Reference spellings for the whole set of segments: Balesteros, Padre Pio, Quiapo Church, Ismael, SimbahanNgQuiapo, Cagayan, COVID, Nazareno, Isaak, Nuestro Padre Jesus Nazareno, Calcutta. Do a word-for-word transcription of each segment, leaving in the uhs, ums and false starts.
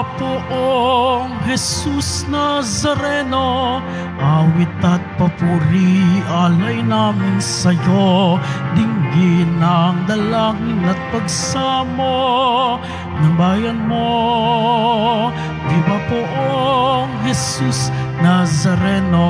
Poong Jesus Nazareno, awit at papuri alay namin sa'yo. Dinggin ang dalangin at pagsamo ng bayan mo. Viva Poong Jesus Nazareno.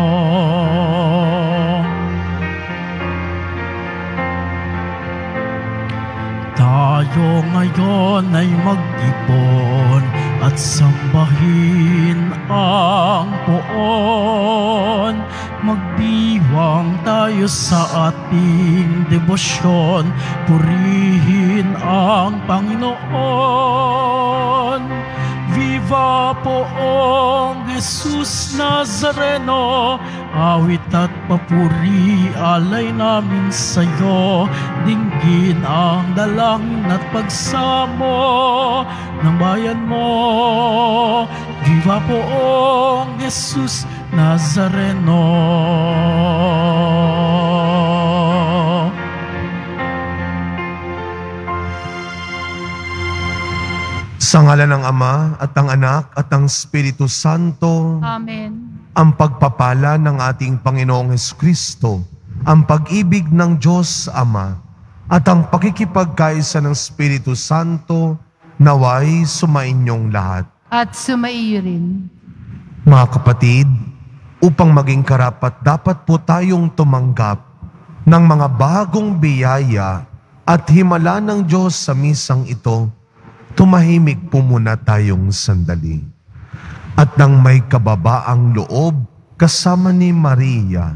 Tayo ngayon ay mag-ipon at sambahin ang Poon. Magdiwang tayo sa ating debosyon, purihin ang Panginoon. Viva Poong Jesus Nazareno, awit at papuri alay namin sa'yo. Dinggin ang dalangin at pagsamo ng bayan mo. Viva Poong Jesus Nazareno. Sa ngalan ng Ama, at ng Anak, at ng Espiritu Santo. Amen. Ang pagpapala ng ating Panginoong Hesukristo, ang pag-ibig ng Diyos Ama, at ang pakikipagkaisa ng Espiritu Santo, naway sumainyong lahat. At sumaiyo rin. Mga kapatid, upang maging karapat, dapat po tayong tumanggap ng mga bagong biyaya at himala ng Diyos sa misang ito. Tumahimik po muna tayong sandali. At nang may kababaang loob kasama ni Maria,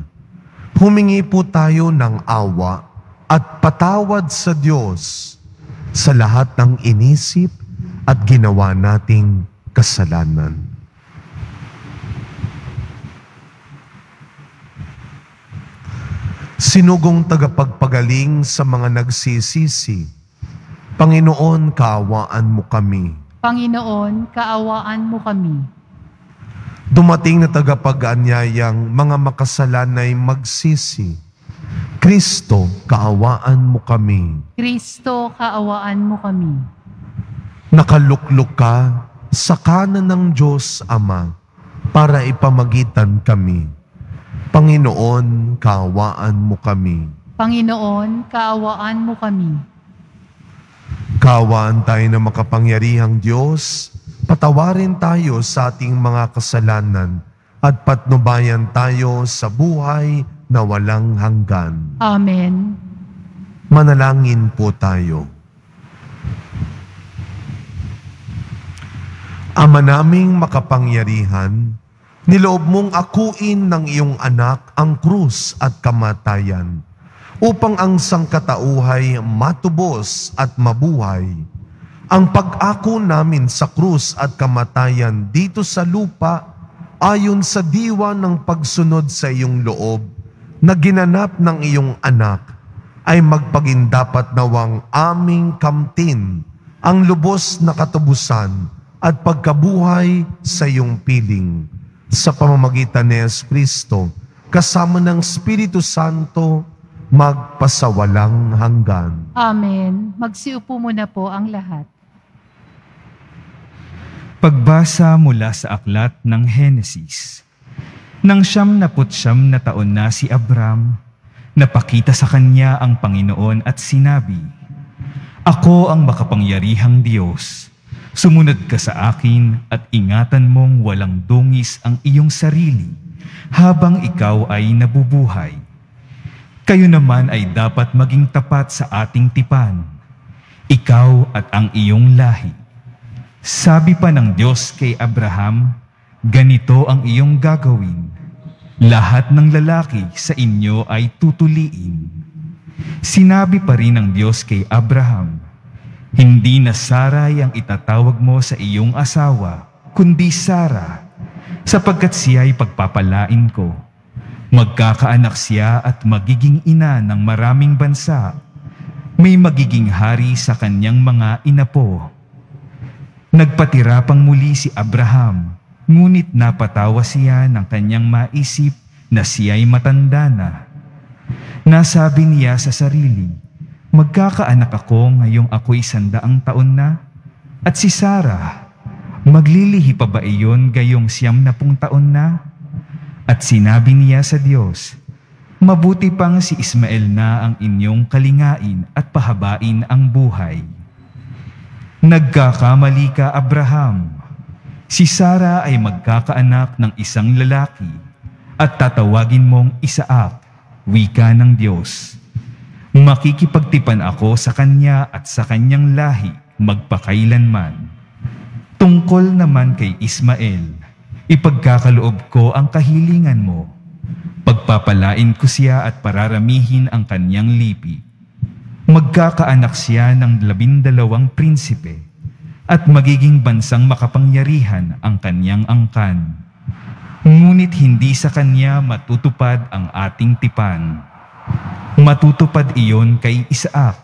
humingi po tayo ng awa at patawad sa Diyos sa lahat ng inisip at ginawa nating kasalanan. Sinugong tagapagpagaling sa mga nagsisisi, Panginoon, kaawaan mo kami. Panginoon, kaawaan mo kami. Dumating na tagapag-anyayang mga makasalanay magsisi. Kristo, kaawaan mo kami. Kristo, kaawaan mo kami. Nakaluklok ka sa kanan ng Diyos Ama para ipamagitan kami. Panginoon, kaawaan mo kami. Panginoon, kaawaan mo kami. Kaawaan tayo ng makapangyarihang Diyos, patawarin tayo sa ating mga kasalanan at patnubayan tayo sa buhay na walang hanggan. Amen. Manalangin po tayo. Ama naming makapangyarihan, niloob mong akuin ng iyong anak ang krus at kamatayan, upang ang sangkatauhay matubos at mabuhay. Ang pag-ako namin sa krus at kamatayan dito sa lupa ayon sa diwa ng pagsunod sa iyong loob na ginanap ng iyong anak ay magpaging dapat nawang aming kamtin ang lubos na katubusan at pagkabuhay sa iyong piling. Sa pamamagitan ni Yesu Kristo, kasama ng Espiritu Santo, magpasawalang hanggan. Amen. Magsiupo muna po ang lahat. Pagbasa mula sa aklat ng Henesis. Nang siyam na putsyam na taon na si Abram, napakita sa kanya ang Panginoon at sinabi, "Ako ang makapangyarihang Diyos. Sumunod ka sa akin at ingatan mong walang dungis ang iyong sarili habang ikaw ay nabubuhay. Kayo naman ay dapat maging tapat sa ating tipan, ikaw at ang iyong lahi. Sabi pa ng Diyos kay Abraham, ganito ang iyong gagawin. Lahat ng lalaki sa inyo ay tutuliin." Sinabi pa rin ng Diyos kay Abraham, "Hindi na Sarai ang itatawag mo sa iyong asawa, kundi Sara, sapagkat siya ay pagpapalain ko. Magkakaanak siya at magiging ina ng maraming bansa. May magiging hari sa kanyang mga inapo." Nagpatira pang muli si Abraham, ngunit napatawa siya ng kanyang maisip na siya'y matanda na. Nasabi niya sa sarili, "Magkakaanak ako ngayong ako'y sandaang taon na, at si Sarah, Maglilihi pa ba iyon gayong siyam na pung taon na? At sinabi niya sa Diyos, mabuti pang si Ismael na ang inyong kalingain at pahabain ang buhay. Nagkakamali ka, Abraham. Si Sara ay magkakaanak ng isang lalaki at tatawagin mong Isaak, wika ng Diyos. Makikipagtipan ako sa kanya at sa kanyang lahi magpakailanman. Tungkol naman kay Ismael, ipagkakaloob ko ang kahilingan mo. Pagpapalain ko siya at pararamihin ang kanyang lipi. Magkakaanak siya ng labindalawang prinsipe at magiging bansang makapangyarihan ang kanyang angkan. Ngunit hindi sa kanya matutupad ang ating tipan. Matutupad iyon kay Isaak,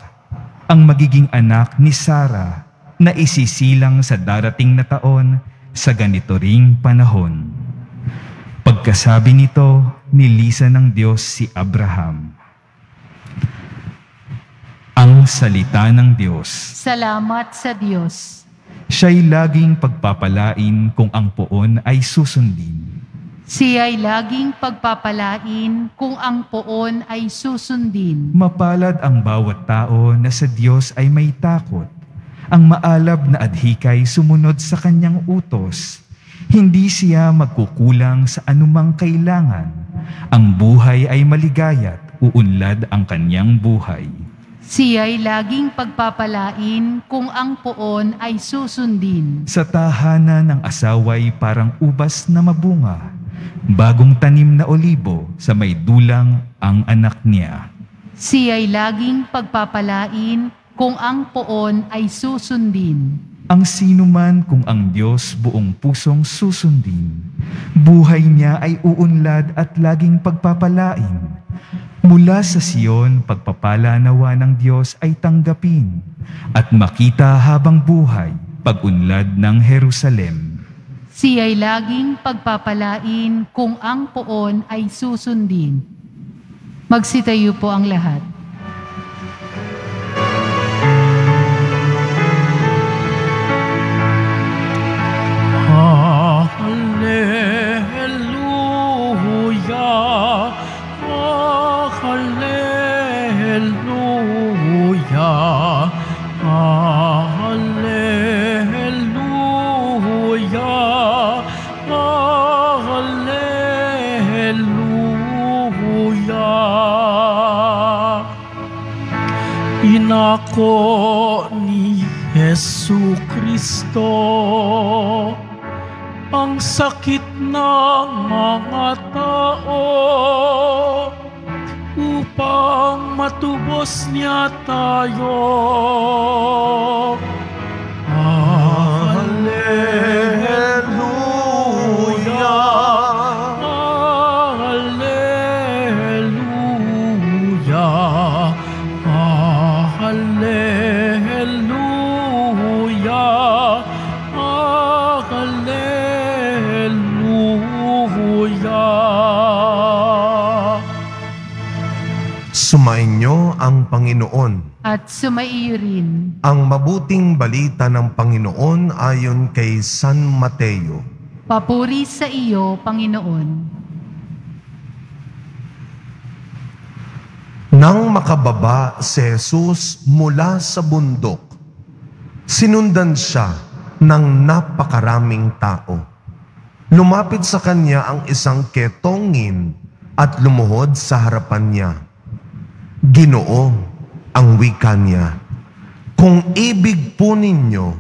ang magiging anak ni Sara na isisilang sa darating na taon sa ganito ring panahon. Pagkasabi nito, nilisa ng Diyos si Abraham. Ang salita ng Diyos. Salamat sa Diyos. Siya'y laging pagpapalain kung ang poon ay susundin. Siya'y laging pagpapalain kung ang poon ay susundin. Mapalad ang bawat tao na sa Diyos ay may takot, ang maalab na adhika'y sumunod sa kanyang utos. Hindi siya magkukulang sa anumang kailangan. Ang buhay ay maligayat, uunlad ang kanyang buhay. Siya'y laging pagpapalain kung ang poon ay susundin. Sa tahanan ng asawa'y parang ubas na mabunga, bagong tanim na olibo sa may dulang ang anak niya. Siya'y laging pagpapalain kung ang poon ay susundin. Ang sinuman kung ang Diyos buong pusong susundin, buhay niya ay uunlad at laging pagpapalain. Mula sa Siyon, pagpapala nawa ng Diyos ay tanggapin at makita habang buhay pagunlad ng Jerusalem. Siya'y laging pagpapalain kung ang poon ay susundin. Magsitayo po ang lahat. Hallelujah. Hallelujah, hallelujah, hallelujah. Inako ni Yesu Kristo ang sakit ng mga tao, upang matubos niya tayo. Alleluia, alleluia, alleluia, alleluia. Sumainyo ang Panginoon. At sumaiyo rin. Ang mabuting balita ng Panginoon ayon kay San Mateo. Papuri sa iyo, Panginoon. Nang makababa si Jesus mula sa bundok, sinundan siya ng napakaraming tao. Lumapit sa kanya ang isang ketongin at lumuhod sa harapan niya. Ginoo, ang wika niya, kung ibig po ninyo,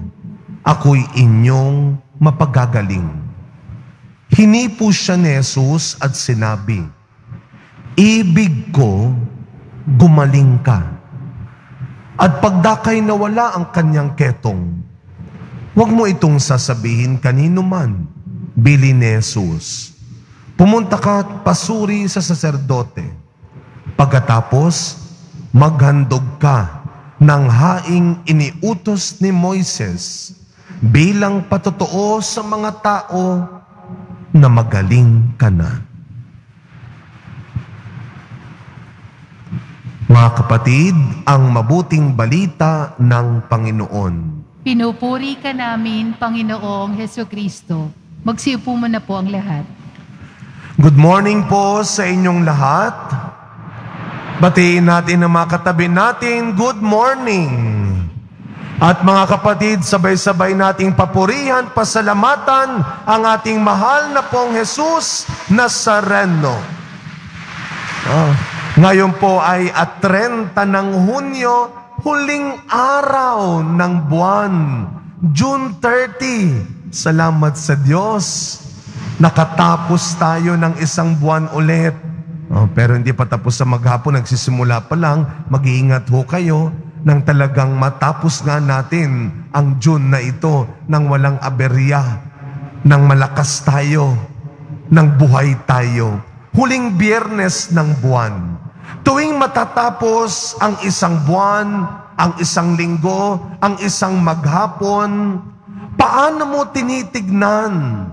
ako'y inyong mapagagaling. Hinipo siya ni Jesus at sinabi, ibig ko, gumaling ka. At pagdakay nawala ang kanyang ketong, huwag mo itong sasabihin kanino man, bili ni Jesus. Pumunta ka at pasuri sa saserdote. Pagkatapos, maghandog ka ng haing iniutos ni Moises bilang patotoo sa mga tao na magaling ka na. Mga kapatid, ang mabuting balita ng Panginoon. Pinupuri ka namin, Panginoong Heso Kristo. Magsiupo mo na po ang lahat. Good morning po sa inyong lahat. Batiin natin ang mga katabi natin, good morning. At mga kapatid, sabay-sabay nating papurihan, pasalamatan ang ating mahal na pong Jesus Nazareno. Ah, ngayon po ay at trenta ng Hunyo, huling araw ng buwan, June thirtieth. Salamat sa Diyos, nakatapos tayo ng isang buwan ulit. Oh, pero hindi pa tapos sa maghapon, nagsisimula pa lang. Mag-iingat ho kayo nang talagang matapos nga natin ang June na ito nang walang aberya, nang malakas tayo, nang buhay tayo. Huling Biyernes ng buwan. Tuwing matatapos ang isang buwan, ang isang linggo, ang isang maghapon, paano mo tinitignan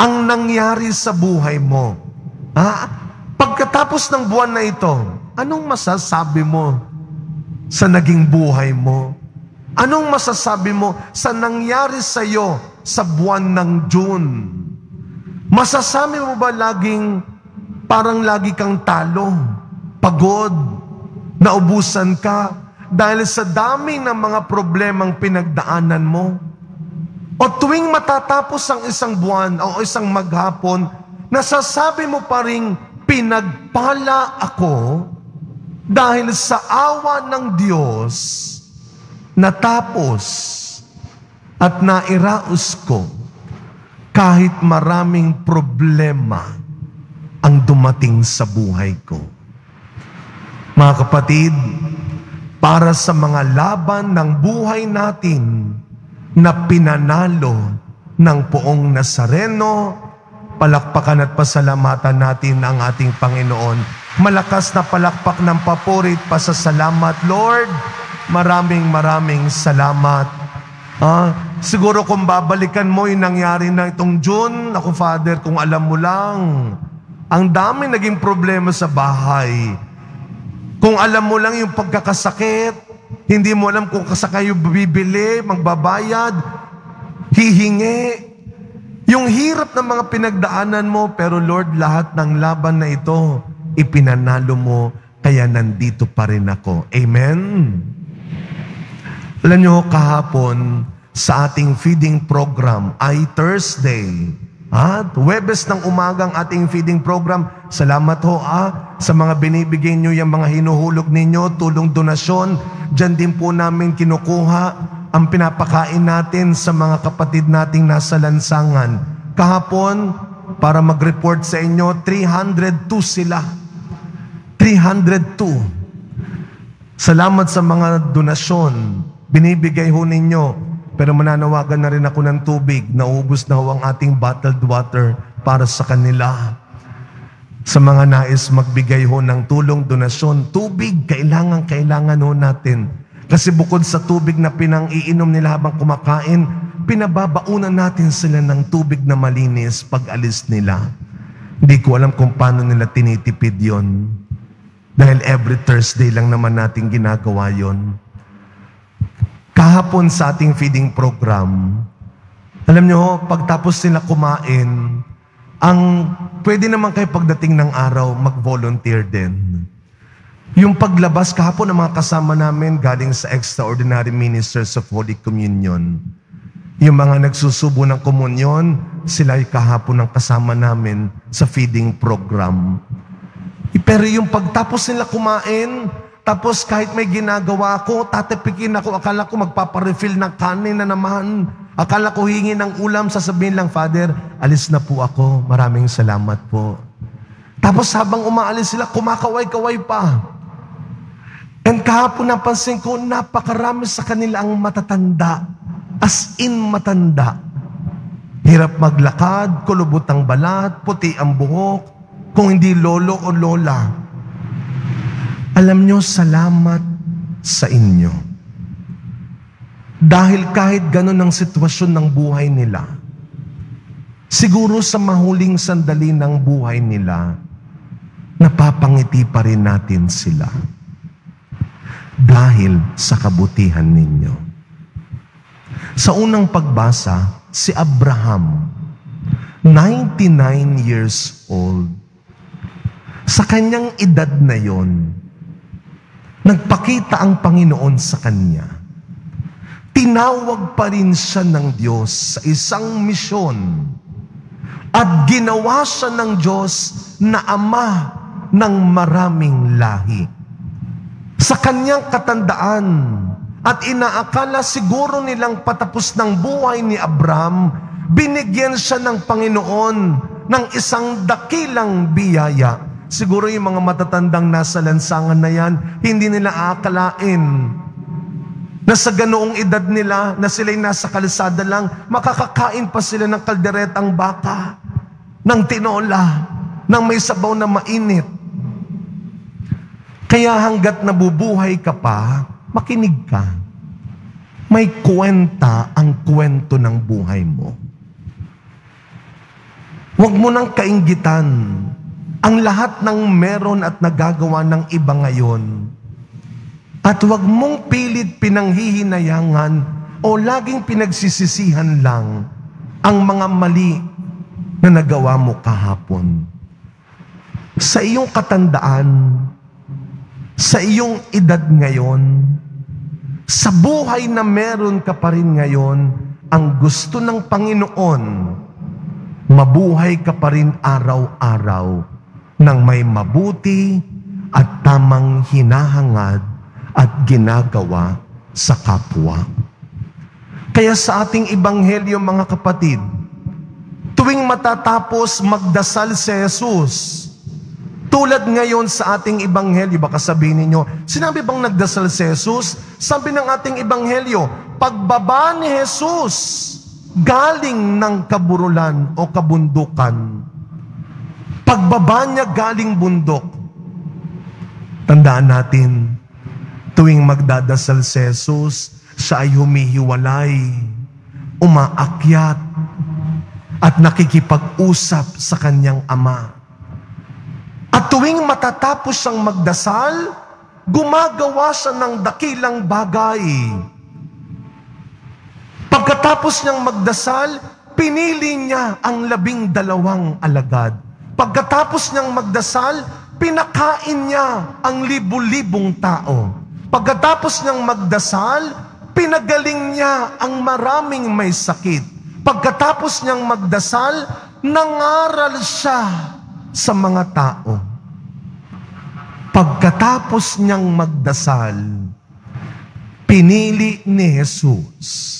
ang nangyari sa buhay mo? Ah, pagkatapos ng buwan na ito, anong masasabi mo sa naging buhay mo? Anong masasabi mo sa nangyari sa iyo sa buwan ng June? Masasabi mo ba laging parang lagi kang talo? Pagod, naubusan ka dahil sa dami ng mga problemang pinagdaanan mo? O tuwing matatapos ang isang buwan o isang maghapon, nasasabi mo pa rin, pinagpala ako dahil sa awa ng Diyos, natapos at nairaos ko kahit maraming problema ang dumating sa buhay ko. Mga kapatid, para sa mga laban ng buhay natin na pinanalo ng poong Nazareno, palakpakan at pasalamatan natin ang ating Panginoon. Malakas na palakpak ng papuri at pasasalamat, Lord. Maraming maraming salamat. Ah, siguro kung babalikan mo yung nangyari na itong June, ako Father, kung alam mo lang, ang dami naging problema sa bahay. Kung alam mo lang yung pagkakasakit, hindi mo alam kung kasakayo bibili, magbabayad, hihingi. Yung hirap ng mga pinagdaanan mo, pero Lord, lahat ng laban na ito, ipinanalo mo, kaya nandito pa rin ako. Amen? Alam nyo, kahapon, sa ating feeding program ay Thursday. At Huwebes ng umagang ating feeding program. Salamat ho ah, sa mga binibigay nyo, yung mga hinuhulog ninyo, tulong donasyon. Diyan din po namin kinukuha ang pinapakain natin sa mga kapatid nating nasa lansangan. Kahapon, para mag-report sa inyo, three hundred two sila. three hundred two. Salamat sa mga donasyon. Binibigay ho ninyo. Pero mananawagan na rin ako ng tubig. Naubos na ho ang ating bottled water para sa kanila. Sa mga nais magbigay ho ng tulong, donasyon, tubig, kailangan, kailangan ho natin. Kasi bukod sa tubig na pinang-iinom nila habang kumakain, pinababaunan natin sila ng tubig na malinis pag alis nila. Hindi ko alam kung paano nila tinitipid yon. Dahil every Thursday lang naman natin ginagawa yon. Kahapon sa ating feeding program, alam nyo, pagtapos nila kumain, ang pwede naman kayo pagdating ng araw, mag-volunteer din. Yung paglabas kahapon ng mga kasama namin galing sa Extraordinary Ministers of Holy Communion. Yung mga nagsusubo ng komunyon, sila'y kahapon ang kasama namin sa feeding program. Pero yung pagtapos nila kumain, tapos kahit may ginagawa ko, tatapikin ako, akala ko magpaparefill ng kanin na naman. Akala ko hingi ng ulam, sasabihin lang, Father, alis na po ako, maraming salamat po. Tapos habang umaalis sila, kumakaway-kaway pa. And kahapon napansin ko, napakarami sa kanila ang matatanda. As in matanda. Hirap maglakad, kulubot ang balat, puti ang buhok, kung hindi lolo o lola. Alam nyo, salamat sa inyo. Dahil kahit ganun ang sitwasyon ng buhay nila, siguro sa mahuling sandali ng buhay nila, napapangiti pa rin natin sila. Dahil sa kabutihan ninyo. Sa unang pagbasa, si Abraham, ninety-nine years old, sa kanyang edad na yon, nagpakita ang Panginoon sa kanya. Tinawag pa rin siya ng Diyos sa isang misyon at ginawa siya ng Diyos na ama ng maraming lahi. Sa kanyang katandaan at inaakala siguro nilang patapos ng buhay ni Abraham, binigyan siya ng Panginoon ng isang dakilang biyaya. Siguro yung mga matatandang nasa lansangan na yan, hindi nila aakalain na sa ganoong edad nila, na sila'y nasa kalsada lang, makakakain pa sila ng kalderetang baka, ng tinola, ng may sabaw na mainit. Kaya hanggat nabubuhay ka pa, makinig ka. May kwenta ang kwento ng buhay mo. Huwag mo nang kainggitan ang lahat ng meron at nagagawa ng iba ngayon. At huwag mong pilit pinanghihinayangan o laging pinagsisisihan lang ang mga mali na nagawa mo kahapon. Sa iyong katandaan, sa iyong edad ngayon, sa buhay na meron ka pa rin ngayon, ang gusto ng Panginoon, mabuhay ka pa rin araw-araw ng may mabuti at tamang hinahangad at ginagawa sa kapwa. Kaya sa ating ebanghelyo, mga kapatid, tuwing matatapos magdasal si Jesus, tulad ngayon sa ating ebanghelyo, baka sabihin ninyo, sinabi bang nagdasal si Jesus? Sabi ng ating ebanghelyo, pagbaba ni Jesus galing ng kaburulan o kabundukan. Pagbaba niya galing bundok. Tandaan natin, tuwing magdadasal si Jesus, siya ay humihiwalay, umaakyat, at nakikipag-usap sa kanyang ama. At tuwing matatapos siyang magdasal, gumagawa siya ng dakilang bagay. Pagkatapos niyang magdasal, pinili niya ang labing dalawang alagad. Pagkatapos niyang magdasal, pinakain niya ang libu-libong tao. Pagkatapos niyang magdasal, pinagaling niya ang maraming may sakit. Pagkatapos niyang magdasal, nangaral siya sa mga tao. Pagkatapos niyang magdasal, pinili ni Jesus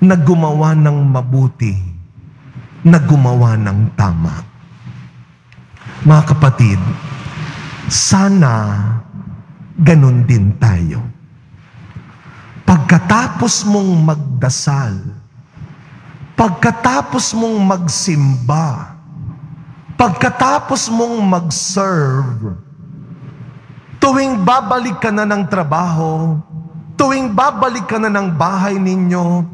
na gumawa ng mabuti, na gumawa ng tama. Mga kapatid, sana ganon din tayo. Pagkatapos mong magdasal, pagkatapos mong magsimba, pagkatapos mong mag-serve, tuwing babalik ka na ng trabaho, tuwing babalik ka na ng bahay ninyo,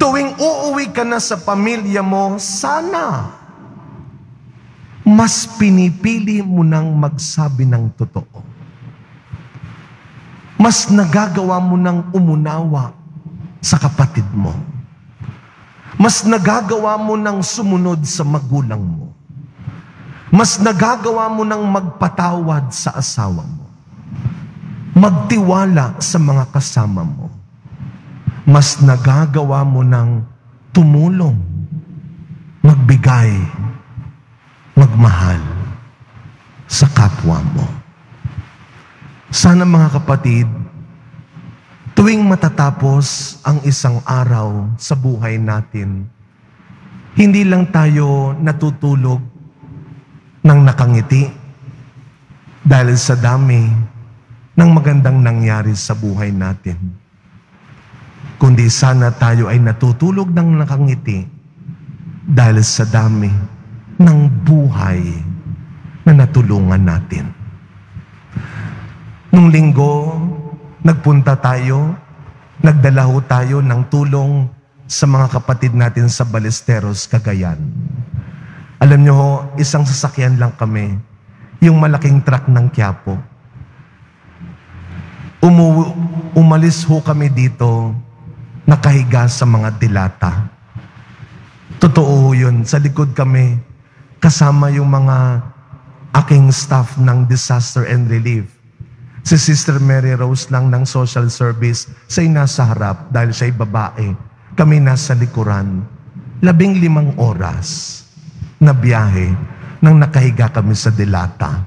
tuwing uuwi ka na sa pamilya mo, sana mas pinipili mo nang magsabi ng totoo. Mas nagagawa mo ng umunawa sa kapatid mo. Mas nagagawa mo ng sumunod sa magulang mo. Mas nagagawa mo ng magpatawad sa asawa mo. Magtiwala sa mga kasama mo. Mas nagagawa mo ng tumulong, magbigay, magmahal sa kapwa mo. Sana mga kapatid, tuwing matatapos ang isang araw sa buhay natin, hindi lang tayo natutulog ng nakangiti dahil sa dami ng magandang nangyari sa buhay natin. Kundi sana tayo ay natutulog ng nakangiti dahil sa dami ng buhay na natulungan natin. Nung linggo, nagpunta tayo, nagdala ho tayo ng tulong sa mga kapatid natin sa Balesteros, Cagayan. Alam nyo ho, isang sasakyan lang kami, yung malaking truck ng Quiapo. Umu- umalis ho kami dito nakahiga sa mga dilata. Totoo yun. Sa likod kami, kasama yung mga aking staff ng disaster and relief. Si Sister Mary Rose lang ng social service, siya'y nasa harap dahil siya'y babae. Kami nasa likuran. Labing limang oras na biyahe nang nakahiga kami sa dilata.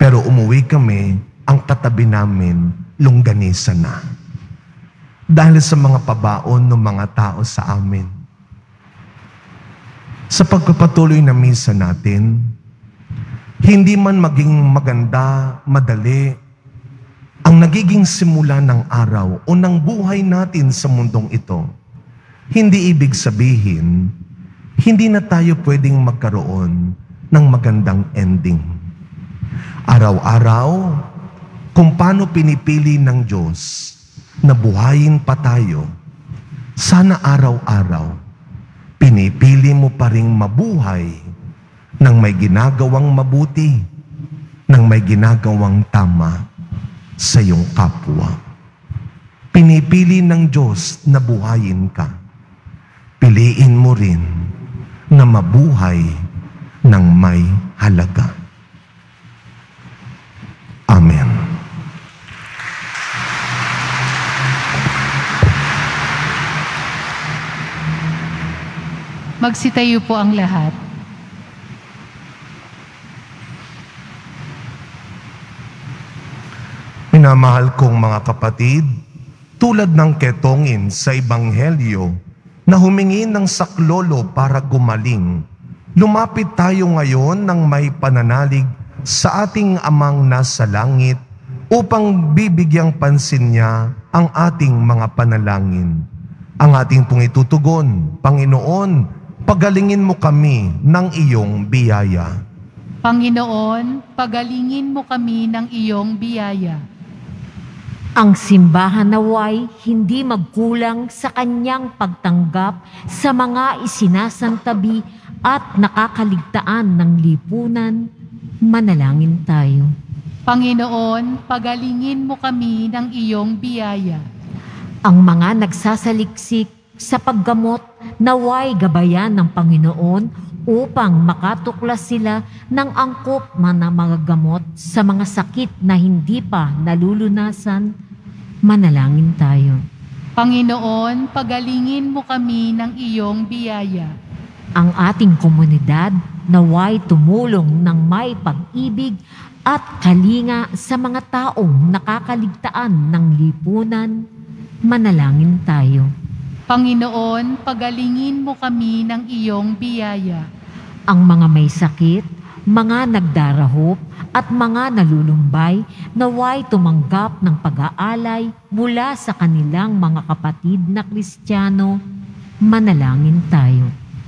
Pero umuwi kami, ang katabi namin, longganisa na. Dahil sa mga pabaon ng mga tao sa amin. Sa pagpapatuloy na misa natin, hindi man maging maganda, madali, ang nagiging simula ng araw o ng buhay natin sa mundong ito, hindi ibig sabihin, hindi na tayo pwedeng magkaroon ng magandang ending. Araw-araw, kung paano pinipili ng Diyos, na buhayin pa tayo, sana araw-araw, pinipili mo pa ring mabuhay nang may ginagawang mabuti, nang may ginagawang tama sa iyong kapwa. Pinipili ng Diyos na buhayin ka. Piliin mo rin na mabuhay ng may halaga. Amen. Magsitayo po ang lahat. Minamahal kong mga kapatid, tulad ng ketongin sa Ebanghelyo na humingi ng saklolo para gumaling, lumapit tayo ngayon ng may pananalig sa ating amang nasa langit upang bibigyang pansin niya ang ating mga panalangin. Ang ating pong itutugon, Panginoon, pagalingin mo kami ng iyong biyaya. Panginoon, pagalingin mo kami ng iyong biyaya. Ang simbahan naway hindi magkulang sa kanyang pagtanggap sa mga isinasantabi at nakakaligtaan ng lipunan, manalangin tayo. Panginoon, pagalingin mo kami ng iyong biyaya. Ang mga nagsasaliksik sa paggamot, naway gabayan ng Panginoon upang makatuklas sila ng angkop na mga gamot sa mga sakit na hindi pa nalulunasan, manalangin tayo. Panginoon, pagalingin mo kami ng iyong biyaya. Ang ating komunidad naway tumulong ng may pag-ibig at kalinga sa mga taong nakakaligtaan ng lipunan, manalangin tayo. Panginoon, pagalingin mo kami ng iyong biyaya. Ang mga may sakit, mga nagdarahop, at mga nalulumbay, naway tumanggap ng pag-aalay mula sa kanilang mga kapatid na Kristiyano, manalangin tayo.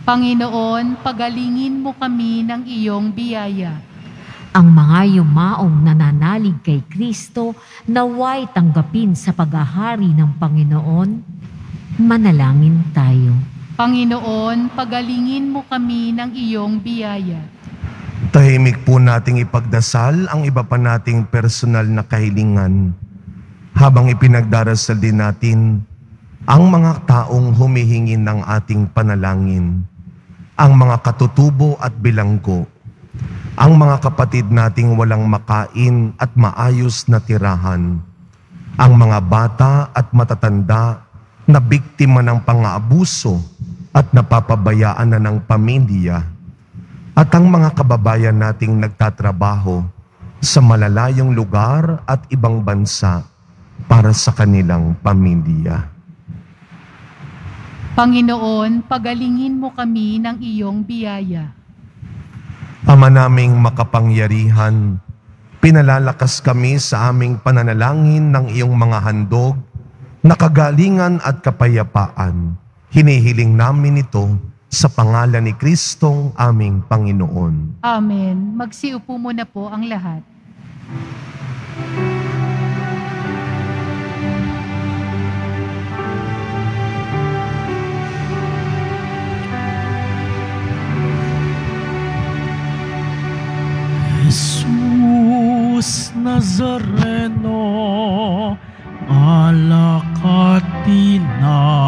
Panginoon, pagalingin mo kami ng iyong biyaya. Ang mga yumaong nananalig kay Kristo, naway tanggapin sa paghahari ng Panginoon, manalangin tayo. Panginoon, pagalingin mo kami ng iyong biyaya. Tahimik po nating ipagdasal ang iba pa nating personal na kahilingan habang ipinagdarasal din natin ang mga taong humihingi ng ating panalangin, ang mga katutubo at bilanggo, ang mga kapatid nating walang makain at maayos na tirahan, ang mga bata at matatanda na biktima ng pang-aabuso at napapabayaan na ng pamilya, at ang mga kababayan nating nagtatrabaho sa malalayong lugar at ibang bansa para sa kanilang pamilya. Panginoon, pagalingin mo kami ng iyong biyaya. Ama naming makapangyarihan, pinalalakas kami sa aming pananalangin ng iyong mga handog, nakagalingan at kapayapaan. Hinihiling namin ito sa pangalan ni Kristong aming Panginoon. Amen. Magsiupo muna po ang lahat. Jesus Nazareno, alakatina.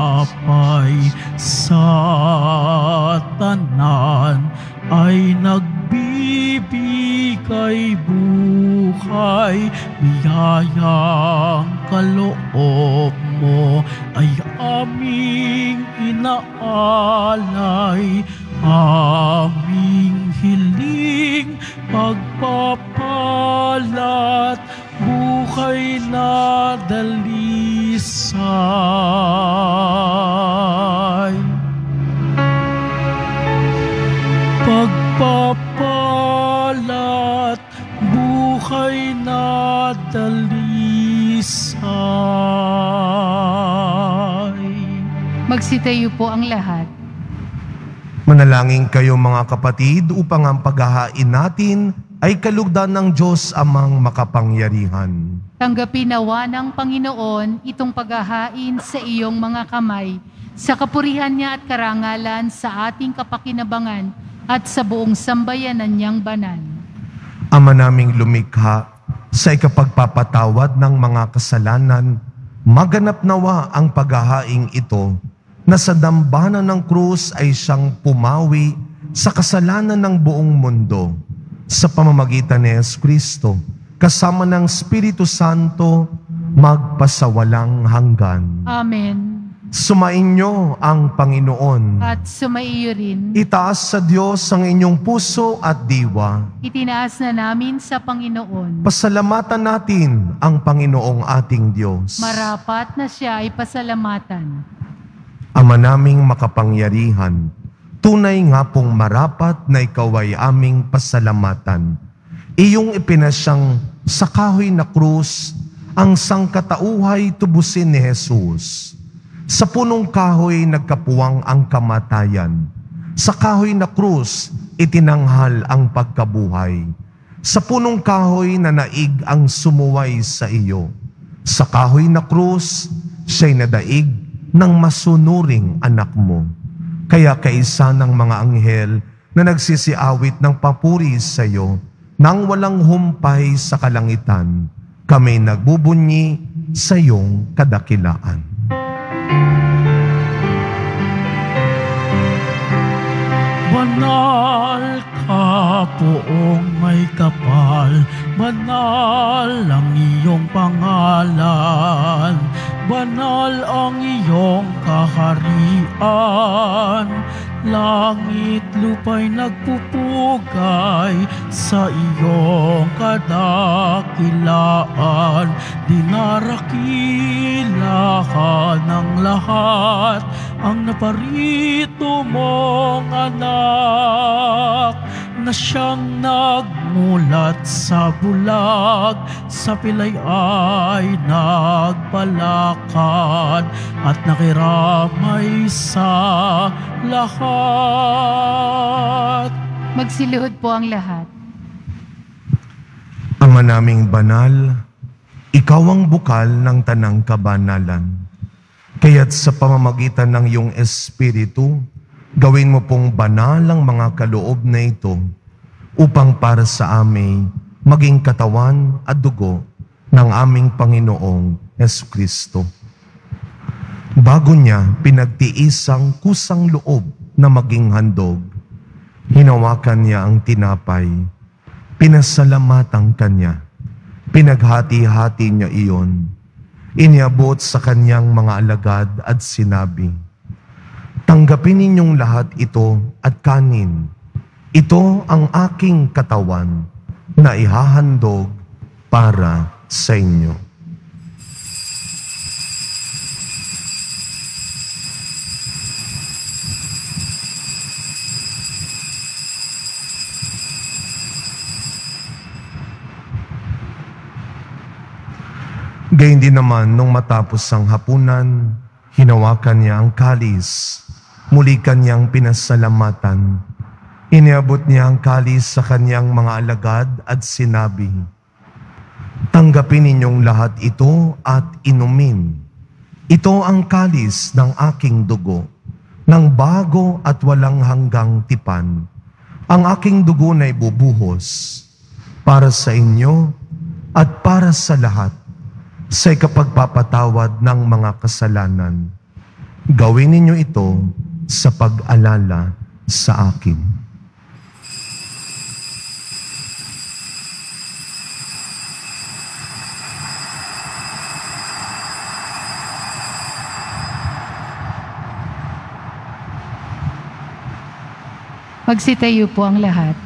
loob mo ay aming inaalay, aming hiling, pagpapalat, buhay na dalisay. Pagpapalat, buhay na dalisay. Magsitayo po ang lahat. Manalangin kayo mga kapatid upang ang paghahain natin ay kalugdan ng Diyos amang makapangyarihan. Tanggapin nawa ng Panginoon itong paghahain sa iyong mga kamay, sa kapurihan niya at karangalan sa ating kapakinabangan at sa buong sambayanan niyang banal. Ama naming lumikha, sa ikapagpapatawad ng mga kasalanan, maganap nawa ang paghahain ito na sa dambana ng krus ay siyang pumawi sa kasalanan ng buong mundo. Sa pamamagitan ni Yesu Kristo, kasama ng Espiritu Santo, magpasawalang hanggan. Amen. Sumainyo ang Panginoon. At sumaiyo rin. Itaas sa Diyos ang inyong puso at diwa. Itinaas na namin sa Panginoon. Pasalamatan natin ang Panginoong ating Diyos. Marapat na siya ay pasalamatan. Ama naming makapangyarihan, tunay nga pong marapat na ikaw ay aming pasalamatan. Iyong ipinasyang sa kahoy na krus ang sangkatauhay tubusin ni Jesus. Sa punong kahoy nagkapuwang ang kamatayan. Sa kahoy na krus itinanghal ang pagkabuhay. Sa punong kahoy nanaig ang sumuway sa iyo. Sa kahoy na krus siya'y nadaig ng masunuring anak mo. Kaya kaisa ng mga anghel na nagsisiawit ng papuri sa iyo nang walang humpay sa kalangitan, kami nagbubunyi sa iyong kadakilaan. Banal ka poong may kapal, banal ang iyong pangalan. Banal ang iyong kaharian, langit lupa'y nagpupugay sa iyong kadakilaan. Dinarakila ka ng lahat, ang naparito mong anak, na siyang nagmulat sa bulag, sa pilay ay nagpalakad at nakiramay sa lahat. Magsiluhod po ang lahat. Ama naming banal, ikaw ang bukal ng tanang kabanalan. Kaya't sa pamamagitan ng iyong Espiritu, gawin mo pong banal ang mga kaloob na ito upang para sa amin maging katawan at dugo ng aming Panginoong Jesucristo. Bago niya pinagtiis ang kusang loob na maging handog, hinawakan niya ang tinapay, pinasalamatan kanya, pinaghati-hati niya iyon, iniabot sa kanyang mga alagad at sinabi, tanggapin ninyong lahat ito at kanin. Ito ang aking katawan na ihahandog para sa inyo. Gayon din naman nung matapos ang hapunan, hinawakan niya ang kalis. Muli kanyang pinasalamatan. Iniabot niya ang kalis sa kanyang mga alagad at sinabi, tanggapin ninyong lahat ito at inumin. Ito ang kalis ng aking dugo, ng bago at walang hanggang tipan. Ang aking dugo na ibubuhos para sa inyo at para sa lahat sa ikapagpapatawad ng mga kasalanan. Gawin ninyo ito sa pag-alala sa akin. Magsitayo po ang lahat.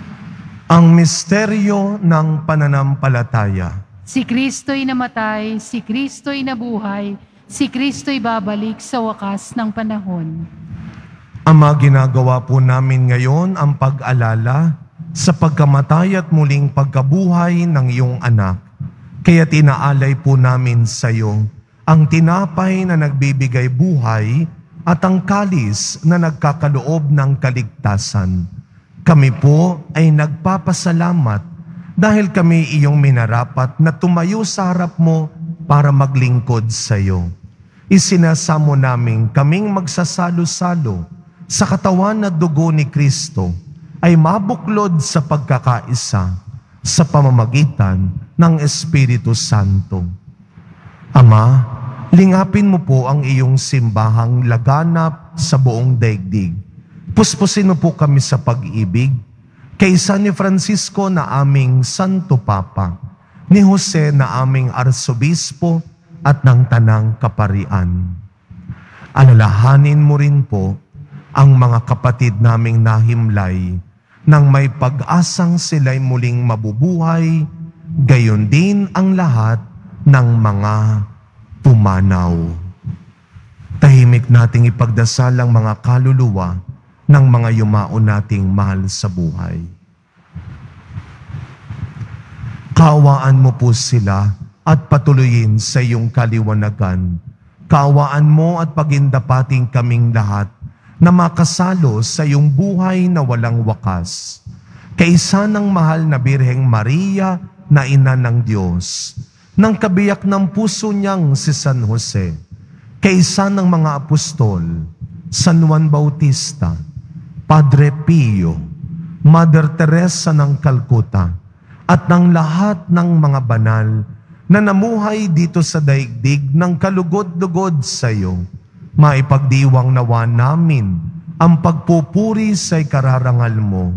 Ang misteryo ng pananampalataya. Si Kristo'y namatay, si Kristo'y nabuhay, si Kristo'y babalik sa wakas ng panahon. Ama, ginagawa po namin ngayon ang pag-alala sa pagkamatay at muling pagkabuhay ng iyong anak. Kaya tinaalay po namin sa iyo ang tinapay na nagbibigay buhay at ang kalis na nagkakaloob ng kaligtasan. Kami po ay nagpapasalamat dahil kami iyong minarapat na tumayo sa harap mo para maglingkod sa iyo. Isinasamo namin kaming magsasalo-salo sa katawan na dugo ni Kristo ay mabuklod sa pagkakaisa sa pamamagitan ng Espiritu Santo. Ama, lingapin mo po ang iyong simbahang laganap sa buong daigdig. Puspusin mo po kami sa pag-ibig kaysa ni Francisco na aming Santo Papa, ni Jose na aming Arsobispo at ng Tanang Kaparian. Alalahanin mo rin po ang mga kapatid naming nahimlay nang may pag-asang sila'y muling mabubuhay, gayon din ang lahat ng mga pumanaw. Tahimik nating ipagdasal ang mga kaluluwa ng mga yumao nating mahal sa buhay. Kaawaan mo po sila at patuloyin sa iyong kaliwanagan. Kaawaan mo at pagindapating kaming lahat na makasalo sa iyong buhay na walang wakas. Kaysa ng mahal na Birheng Maria na ina ng Diyos, ng kabiyak ng puso niyang si San Jose, kaysa ng mga apostol, San Juan Bautista, Padre Pio, Mother Teresa ng Calcutta, at ng lahat ng mga banal na namuhay dito sa daigdig ng kalugod-lugod sa iyo, maipagdiwang nawa namin ang pagpupuri sa ikararangal mo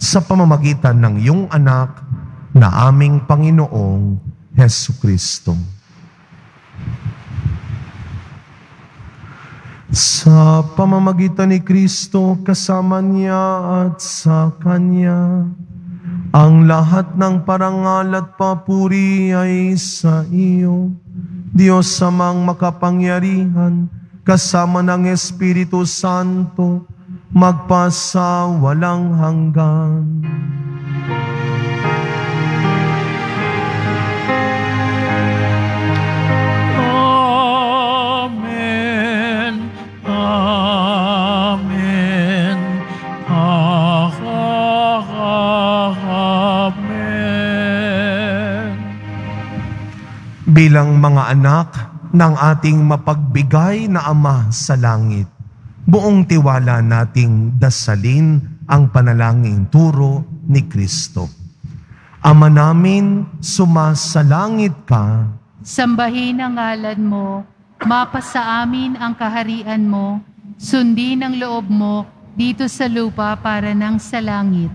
sa pamamagitan ng iyong anak na aming Panginoong Jesucristo. Sa pamamagitan ni Kristo, kasama niya at sa Kanya, ang lahat ng parangal at papuri ay sa iyo, Diyos amang makapangyarihan, kasama ng Espiritu Santo, magpasa walang hanggan. Amen. Amen. Ah, ah, ah, amen. Bilang mga anak ng ating mapagbigay na Ama sa langit, buong tiwala nating dasalin ang panalangin turo ni Kristo. Ama namin, sumasalangit ka. Sambahin ang ngalan mo, mapasa amin ang kaharian mo, sundin ang loob mo dito sa lupa para nang sa langit.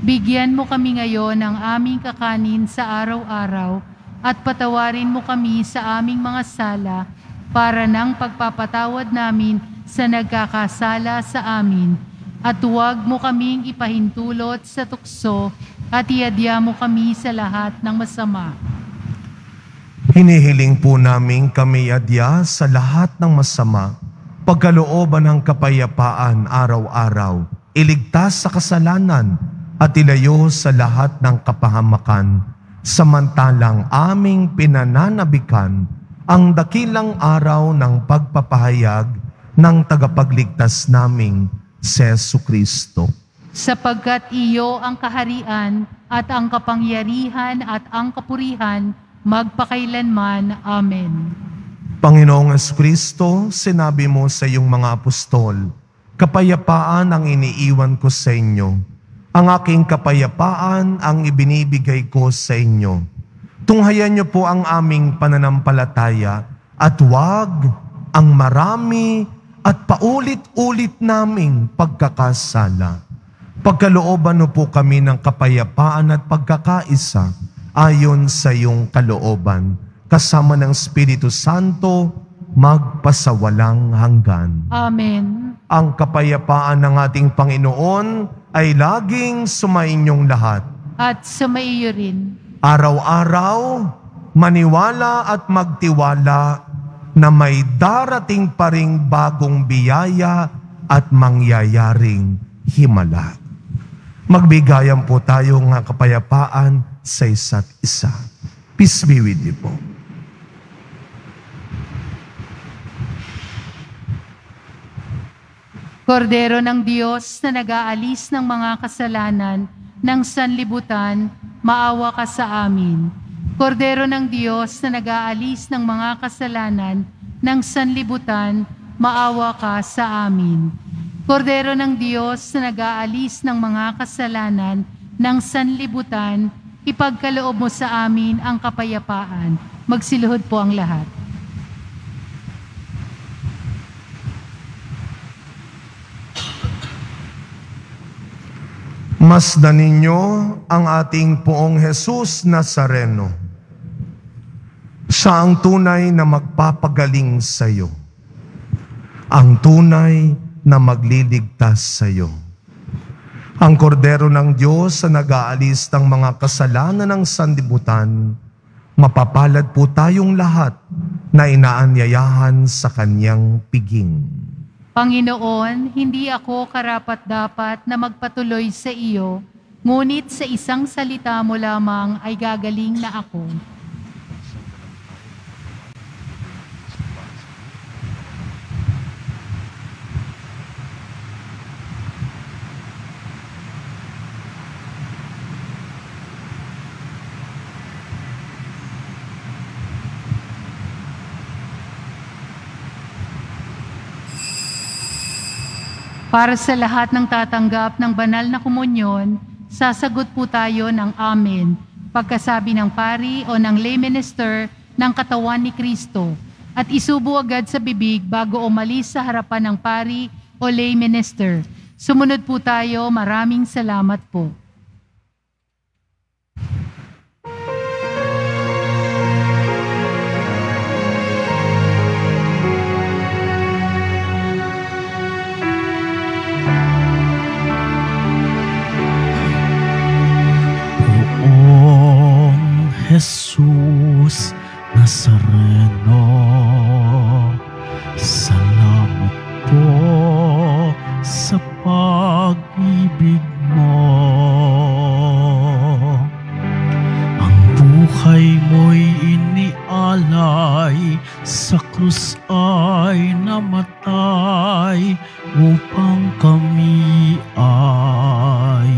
Bigyan mo kami ngayon ng aming kakanin sa araw-araw, at patawarin mo kami sa aming mga sala para nang pagpapatawad namin sa nagkakasala sa amin. At huwag mo kaming ipahintulot sa tukso at iadya mo kami sa lahat ng masama. Hinihiling po namin kami iadya sa lahat ng masama, pagkalooban ng kapayapaan araw-araw, iligtas sa kasalanan at ilayo sa lahat ng kapahamakan, samantalang aming pinananabikan ang dakilang araw ng pagpapahayag ng tagapagligtas naming si Jesucristo. Sapagkat iyo ang kaharian at ang kapangyarihan at ang kapurihan magpakailanman. Amen. Panginoong Jesucristo, sinabi mo sa iyong mga apostol, kapayapaan ang iniiwan ko sa inyo. Ang aking kapayapaan ang ibinibigay ko sa inyo. Tunghayan niyo po ang aming pananampalataya at huwag ang marami at paulit-ulit naming pagkakasala. Pagkalooban niyo po kami ng kapayapaan at pagkakaisa ayon sa iyong kalooban, kasama ng Espiritu Santo, magpasawalang hanggan. Amen. Ang kapayapaan ng ating Panginoon ay laging sumainyong lahat. At sumaiyo rin. Araw-araw, maniwala at magtiwala na may darating pa ring bagong biyaya at mangyayaring himala. Magbigayan po tayo ng kapayapaan sa isa't isa. Peace be with you po. Kordero ng Diyos na nag-aalis ng mga kasalanan ng sanlibutan, maawa ka sa amin. Kordero ng Diyos na nag-aalis ng mga kasalanan ng sanlibutan, maawa ka sa amin. Kordero ng Diyos na nag-aalis ng mga kasalanan ng sanlibutan, ipagkaloob mo sa amin ang kapayapaan. Magsiluhod po ang lahat. Masdan ninyo ang ating Poong Jesus Nazareno. Siya ang tunay na magpapagaling sa iyo. Ang tunay na magliligtas sa iyo. Ang kordero ng Diyos na nag-aalis ng mga kasalanan ng sanlibutan, mapapalad po tayong lahat na inaanyayahan sa kanyang piging. Panginoon, hindi ako karapat-dapat na magpatuloy sa iyo, ngunit sa isang salita mo lamang ay gagaling na ako. Para sa lahat ng tatanggap ng banal na komunyon, sasagot po tayo ng Amen, pagkasabi ng pari o ng lay minister ng katawan ni Kristo, at isubo agad sa bibig bago umalis sa harapan ng pari o lay minister. Sumunod po tayo, maraming salamat po. Jesus Nazareno, salamat po sa pag-ibig mo. Ang buhay mo'y inialay, sa krus ay namatay, upang kami ay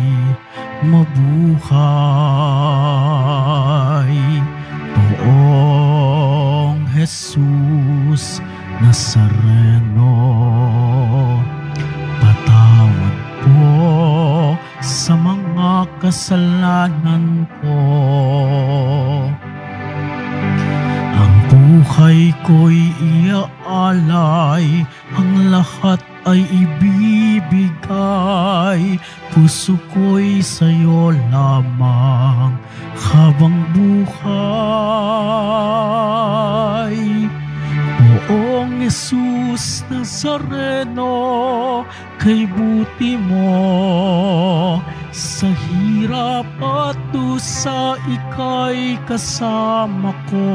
mabuhay. Poong Jesus Nazareno, patawad po sa mga kasalanan ko. Ang buhay ko'y iaalay, ang lahat ay ibibigay, puso ko'y sa'yo lamang habang buhay. Poong Jesus Nazareno, kay buti mo, sa hirap at dusa ika'y kasama ko.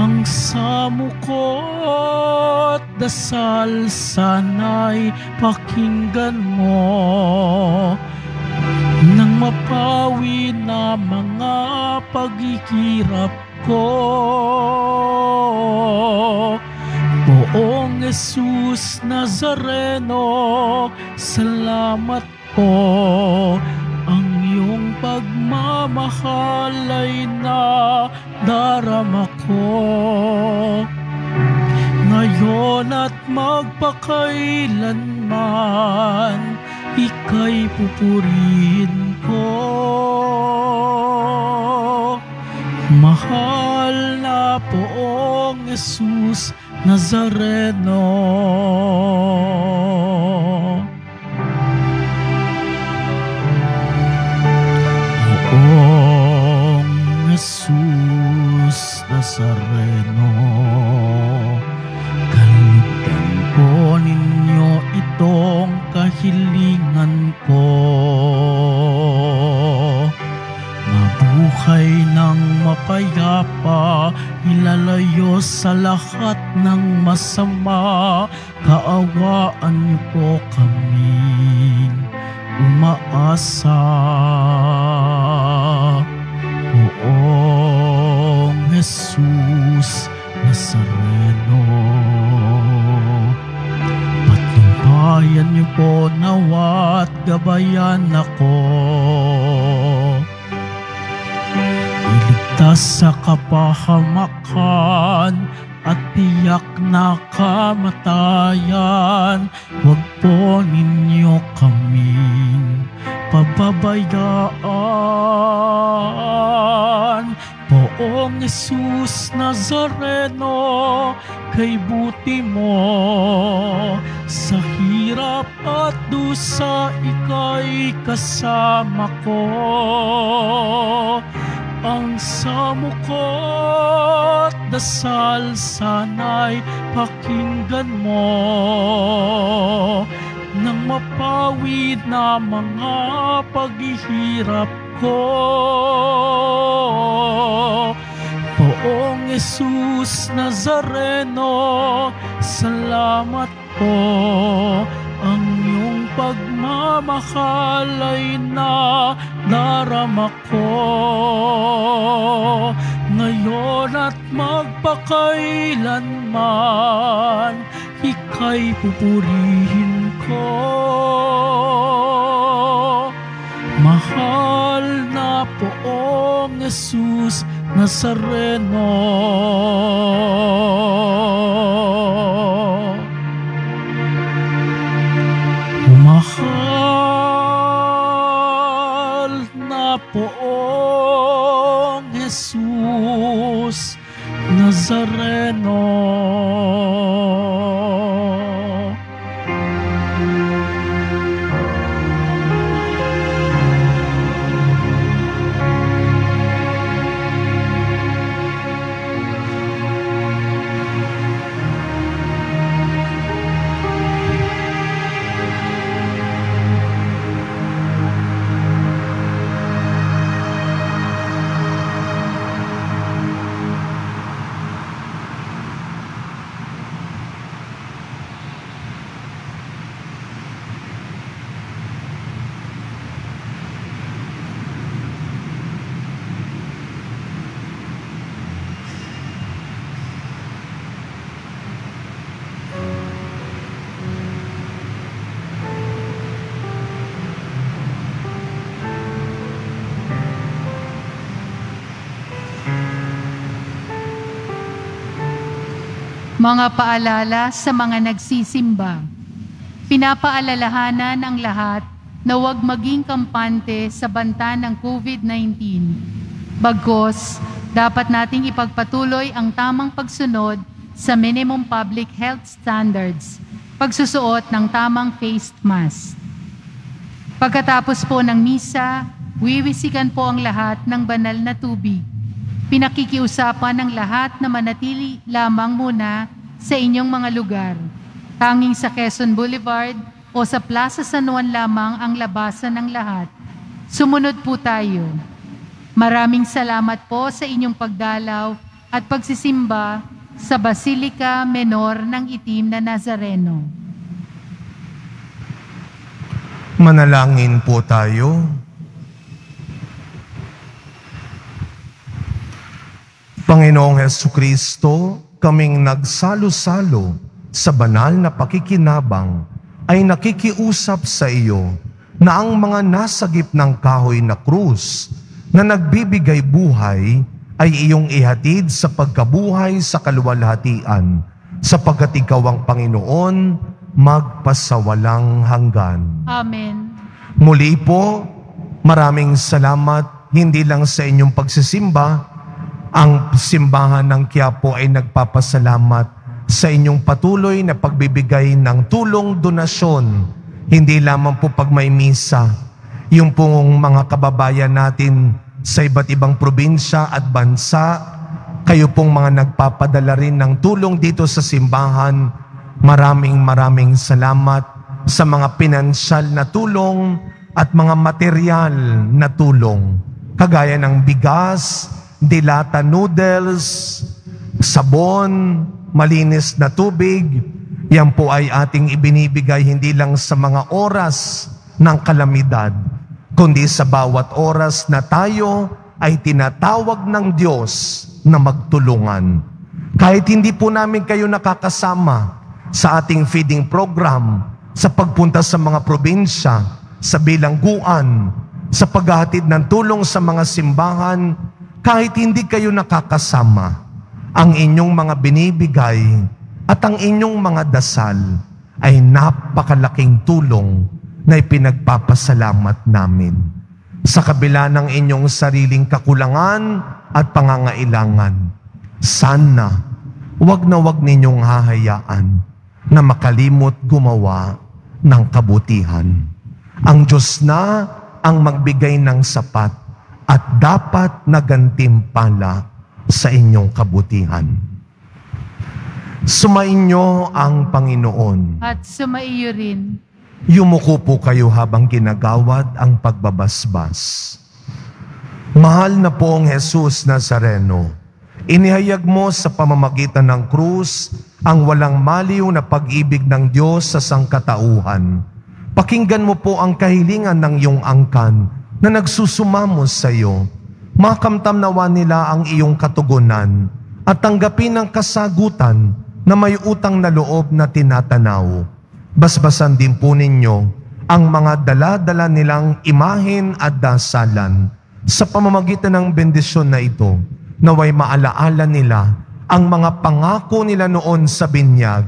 Ang samo ko at dasal sana'y pakinggan mo, nang mapawi na mga paghihirap ko. Poong Jesus Nazareno, salamat po. Ang iyong pagmamahal ay nadarama ko. Ngayon at magpakailanman, ika'y pupurihin ko. Mahal na Poong Jesus Nazareno. Poong Jesus Nazareno, kalimutan po ninyo itong kahit kahilingan ko. Mabuhay ng mapayapa, ilalayo sa lahat ng masama, kaawaan niyo po kaming umaasa. Poong Jesus Nazareno, patnubayan niyo po nawa't gabayan ako. Iligtas sa kapahamakan at tiyak na kamatayan, huwag po ninyo kaming pababayaan. Poong Jesus Nazareno, kay buti mo sa hirap at dusa, ika'y kasama ko. Ang samo ko't dasal, sana'y pakinggan mo nang mapawid na mga paghihirap ko. Poong Jesus Nazareno, salamat po. Ang iyong pagmamahal ay nadarama ko. Ngayon at magpakailanman, ika'y pupurihin ko. Mahal na Poong Jesus Nazareno. Mahal na Poong Jesus Nazareno. Mga paalala sa mga nagsisimba. Pinapaalalahanan ang lahat na huwag maging kampante sa banta ng COVID nineteen. Bagkus, dapat nating ipagpatuloy ang tamang pagsunod sa minimum public health standards, pagsusuot ng tamang face mask. Pagkatapos po ng misa, wiwisikan po ang lahat ng banal na tubig. Pinakikiusapan ng lahat na manatili lamang muna sa inyong mga lugar. Tanging sa Quezon Boulevard o sa Plaza San Juan lamang ang labasan ng lahat. Sumunod po tayo. Maraming salamat po sa inyong pagdalaw at pagsisimba sa Basilica Menor ng Itim na Nazareno. Manalangin po tayo. Panginoong Hesukristo, kaming nagsalo-salo sa banal na pakikinabang ay nakikiusap sa iyo na ang mga nasagip ng kahoy na krus na nagbibigay buhay ay iyong ihatid sa pagkabuhay sa kaluwalhatian, sapagkat ikaw ang Panginoon magpasawalang hanggan. Amen. Muli po, maraming salamat hindi lang sa inyong pagsisimba. Ang simbahan ng Quiapo ay nagpapasalamat sa inyong patuloy na pagbibigay ng tulong donasyon. Hindi lamang po pag may misa, yung pong mga kababayan natin sa iba't ibang probinsya at bansa, kayo pong mga nagpapadala rin ng tulong dito sa simbahan. Maraming maraming salamat sa mga pinansyal na tulong at mga material na tulong, kagaya ng bigas, dilata noodles, sabon, malinis na tubig. Yan po ay ating ibinibigay hindi lang sa mga oras ng kalamidad, kundi sa bawat oras na tayo ay tinatawag ng Diyos na magtulungan. Kahit hindi po namin kayo nakakasama sa ating feeding program, sa pagpunta sa mga probinsya, sa bilangguan, sa paghahatid ng tulong sa mga simbahan, kahit hindi kayo nakakasama, ang inyong mga binibigay at ang inyong mga dasal ay napakalaking tulong na ipinagpapasalamat namin. Sa kabila ng inyong sariling kakulangan at pangangailangan, sana wag na wag ninyong hahayaan na makalimot gumawa ng kabutihan. Ang Diyos na ang magbigay ng sapat at dapat na gantimpala sa inyong kabutihan. Sumain niyo ang Panginoon. At sumaiyo rin. Yumuko po kayo habang ginagawad ang pagbabasbas. Mahal na poong Jesus Nazareno, inihayag mo sa pamamagitan ng krus ang walang maliw na pag-ibig ng Diyos sa sangkatauhan. Pakinggan mo po ang kahilingan ng iyong angkan na nagsusumamo sa iyo. Makamtamnawa nila ang iyong katugunan at tanggapin ang kasagutan na may utang na loob na tinatanaw. Basbasan din po ninyo ang mga dala-dala nilang imahen at dasalan sa pamamagitan ng bendisyon na ito. Naway maalaala nila ang mga pangako nila noon sa binyag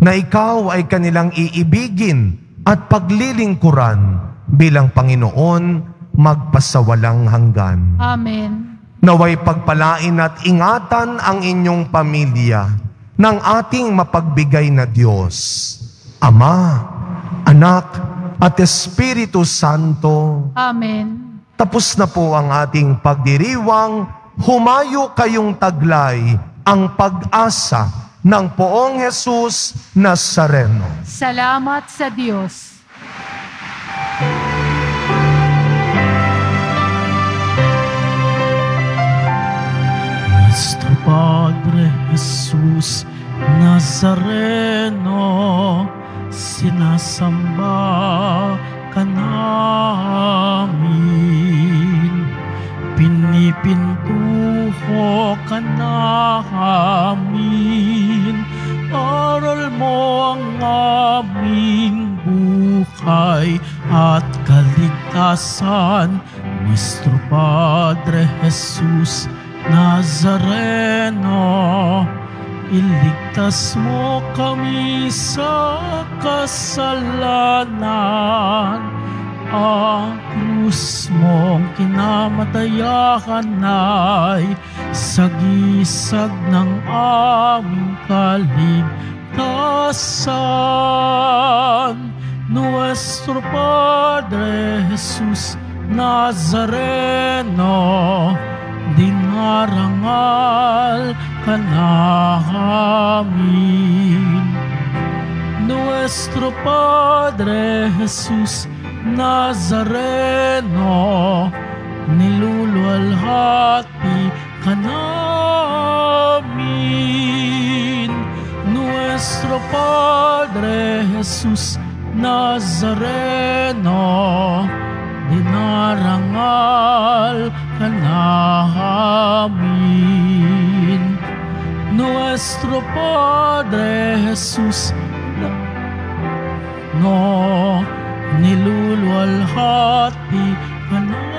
na ikaw ay kanilang iibigin at paglilingkuran bilang Panginoon magpasawalang hanggan. Amen. Naway pagpalain at ingatan ang inyong pamilya ng ating mapagbigay na Diyos, Ama, Anak, at Espiritu Santo. Amen. Tapos na po ang ating pagdiriwang. Humayo kayong taglay ang pag-asa ng poong Jesus Nazareno. Salamat sa Diyos. Nuestro Padre Jesus Nazareno, sinasamba ka namin, pinipintuho ka namin, aral mo ang aming buhay at kaligtasan. Nuestro Padre Jesus Nazareno, iligtas mo kami sa kasalanan. Ang krus mong kinamatayahan ay sagisag ng aming kaligtasan. Nuestro Padre Jesus Nazareno, dinarangal ka namin. Nuestro Padre Jesus Nazareno, niluluwalhati ka namin. Nuestro Padre Jesus Nazareno, dinarangal ka namin. Nuestro Padre Jesus Nazareno, niluluwalhati ka na.